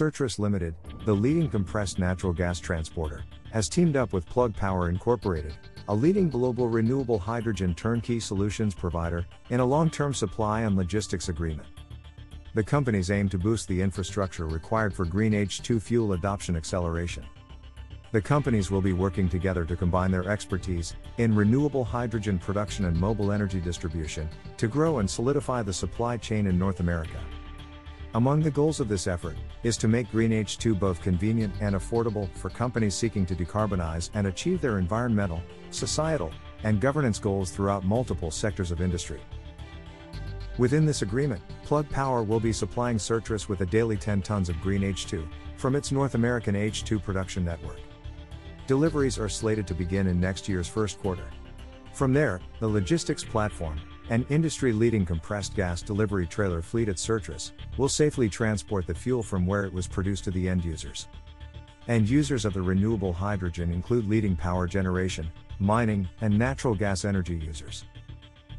Certarus Limited, the leading compressed natural gas transporter, has teamed up with Plug Power Incorporated, a leading global renewable hydrogen turnkey solutions provider, in a long-term supply and logistics agreement. The companies aim to boost the infrastructure required for green H2 fuel adoption acceleration. The companies will be working together to combine their expertise in renewable hydrogen production and mobile energy distribution to grow and solidify the supply chain in North America. Among the goals of this effort is to make green H2 both convenient and affordable for companies seeking to decarbonize and achieve their environmental, societal, and governance goals throughout multiple sectors of industry. Within this agreement, Plug Power will be supplying Certarus with a daily 10 tons of green H2 from its North American H2 production network. Deliveries are slated to begin in next year's first quarter. From there, the logistics platform, an industry-leading compressed gas delivery trailer fleet at Certarus, will safely transport the fuel from where it was produced to the end users. End users of the renewable hydrogen include leading power generation, mining, and natural gas energy users.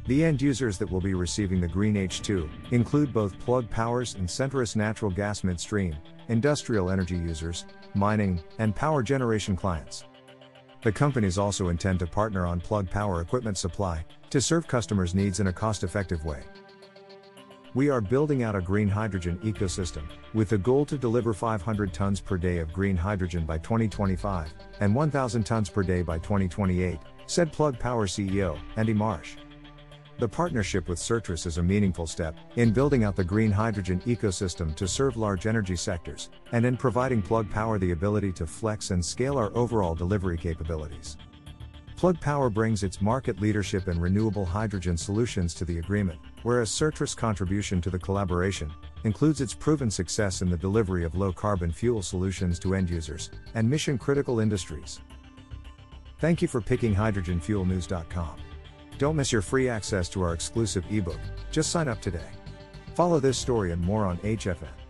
The end users that will be receiving the green H2 include both Plug Power's and Certarus natural gas midstream, industrial energy users, mining, and power generation clients. The companies also intend to partner on Plug Power equipment supply to serve customers' needs in a cost-effective way. We are building out a green hydrogen ecosystem with the goal to deliver 500 tons per day of green hydrogen by 2025 and 1,000 tons per day by 2028, said Plug Power CEO Andy Marsh. The partnership with Certarus is a meaningful step in building out the green hydrogen ecosystem to serve large energy sectors, and in providing Plug Power the ability to flex and scale our overall delivery capabilities. Plug Power brings its market leadership in renewable hydrogen solutions to the agreement, whereas Certarus' contribution to the collaboration includes its proven success in the delivery of low-carbon fuel solutions to end users and mission-critical industries. Thank you for picking hydrogenfuelnews.com. Don't miss your free access to our exclusive ebook. Just sign up today. Follow this story and more on HFN.